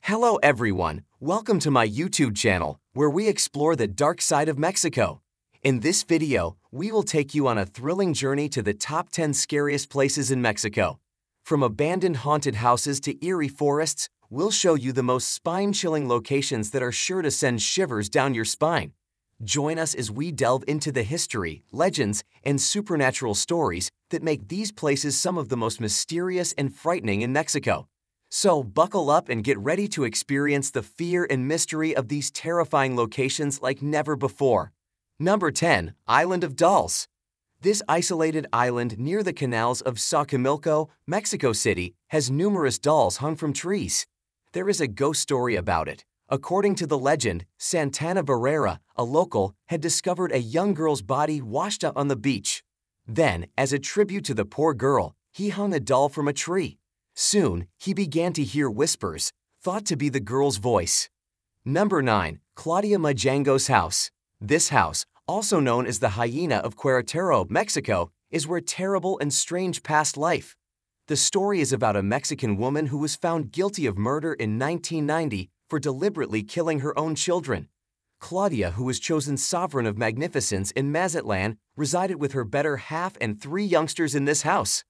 Hello everyone, welcome to my YouTube channel, where we explore the dark side of Mexico. In this video, we will take you on a thrilling journey to the top 10 scariest places in Mexico. From abandoned haunted houses to eerie forests, we'll show you the most spine-chilling locations that are sure to send shivers down your spine. Join us as we delve into the history, legends, and supernatural stories that make these places some of the most mysterious and frightening in Mexico. So buckle up and get ready to experience the fear and mystery of these terrifying locations like never before. Number 10. Island of Dolls. This isolated island near the canals of Xochimilco, Mexico City, has numerous dolls hung from trees. There is a ghost story about it. According to the legend, Santana Barrera, a local, had discovered a young girl's body washed up on the beach. Then, as a tribute to the poor girl, he hung a doll from a tree. Soon, he began to hear whispers, thought to be the girl's voice. Number 9. Claudia Majango's house. This house, also known as the Hyena of Queretaro, Mexico, is where terrible and strange past life. The story is about a Mexican woman who was found guilty of murder in 1990 for deliberately killing her own children. Claudia, who was chosen sovereign of magnificence in Mazatlan, resided with her better half and 3 youngsters in this house.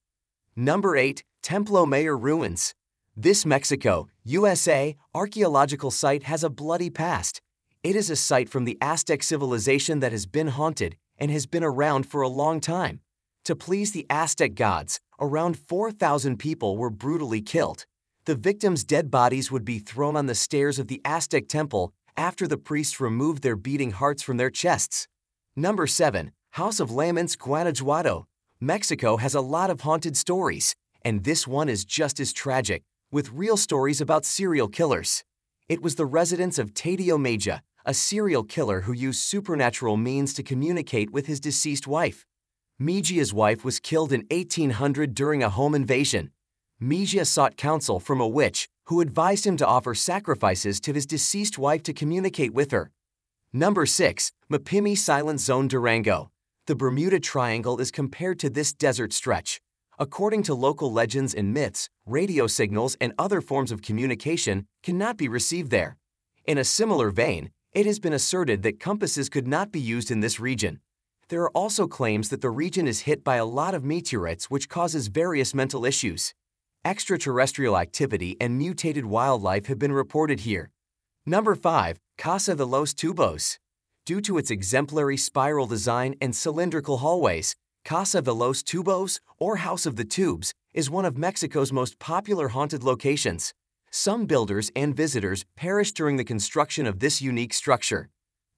Number 8. Templo Mayor ruins. This Mexico, USA, archaeological site has a bloody past. It is a site from the Aztec civilization that has been haunted and has been around for a long time. To please the Aztec gods, around 4,000 people were brutally killed. The victims' dead bodies would be thrown on the stairs of the Aztec temple after the priests removed their beating hearts from their chests. Number 7. House of Laments, Guanajuato. Mexico has a lot of haunted stories, and this one is just as tragic, with real stories about serial killers. It was the residence of Tadeo Mejía, a serial killer who used supernatural means to communicate with his deceased wife. Mejia's wife was killed in 1800 during a home invasion. Mejía sought counsel from a witch, who advised him to offer sacrifices to his deceased wife to communicate with her. Number 6. Mapimi Silent Zone, Durango. The Bermuda Triangle is compared to this desert stretch. According to local legends and myths, radio signals and other forms of communication cannot be received there. In a similar vein, it has been asserted that compasses could not be used in this region. There are also claims that the region is hit by a lot of meteorites, which causes various mental issues. Extraterrestrial activity and mutated wildlife have been reported here. Number 5. Casa de los Tubos. Due to its exemplary spiral design and cylindrical hallways, Casa de los Tubos, or House of the Tubes, is one of Mexico's most popular haunted locations. Some builders and visitors perished during the construction of this unique structure.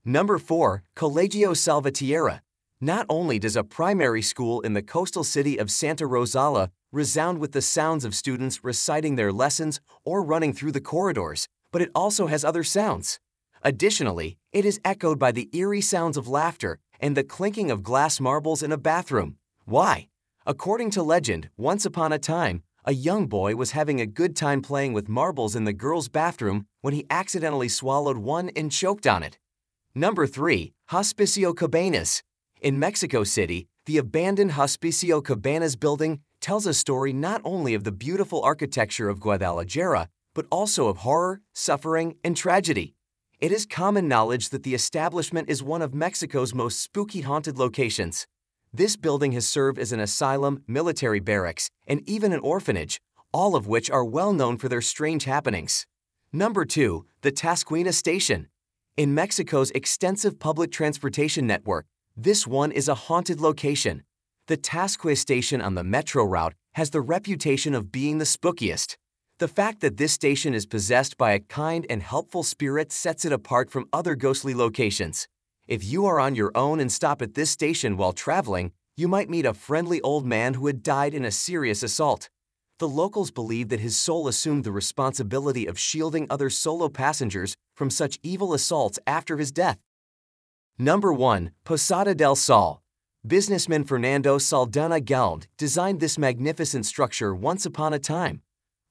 Number 4. Colegio Salvatierra. Not only does a primary school in the coastal city of Santa Rosalía resound with the sounds of students reciting their lessons or running through the corridors, but it also has other sounds. Additionally, it is echoed by the eerie sounds of laughter and the clinking of glass marbles in a bathroom. Why? According to legend, once upon a time, a young boy was having a good time playing with marbles in the girls' bathroom when he accidentally swallowed one and choked on it. Number 3. Hospicio Cabañas. In Mexico City, the abandoned Hospicio Cabañas building tells a story not only of the beautiful architecture of Guadalajara, but also of horror, suffering, and tragedy. It is common knowledge that the establishment is one of Mexico's most spooky haunted locations. This building has served as an asylum, military barracks, and even an orphanage, all of which are well known for their strange happenings. Number 2. The Tasqueña Station. In Mexico's extensive public transportation network, this one is a haunted location. The Tasqueña Station on the metro route has the reputation of being the spookiest. The fact that this station is possessed by a kind and helpful spirit sets it apart from other ghostly locations. If you are on your own and stop at this station while traveling, you might meet a friendly old man who had died in a serious assault. The locals believe that his soul assumed the responsibility of shielding other solo passengers from such evil assaults after his death. Number 1. Posada del Sol. Businessman Fernando Saldaña Geld designed this magnificent structure once upon a time.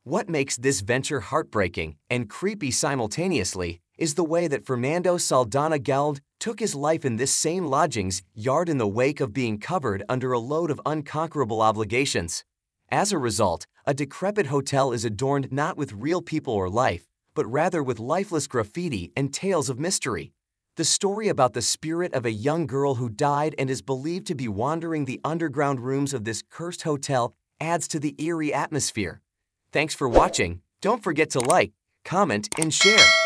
What makes this venture heartbreaking and creepy simultaneously is the way that Fernando Saldaña Geld took his life in this same lodgings yard in the wake of being covered under a load of unconquerable obligations. As a result, a decrepit hotel is adorned not with real people or life, but rather with lifeless graffiti and tales of mystery. The story about the spirit of a young girl who died and is believed to be wandering the underground rooms of this cursed hotel adds to the eerie atmosphere. Thanks for watching. Don't forget to like, comment, and share.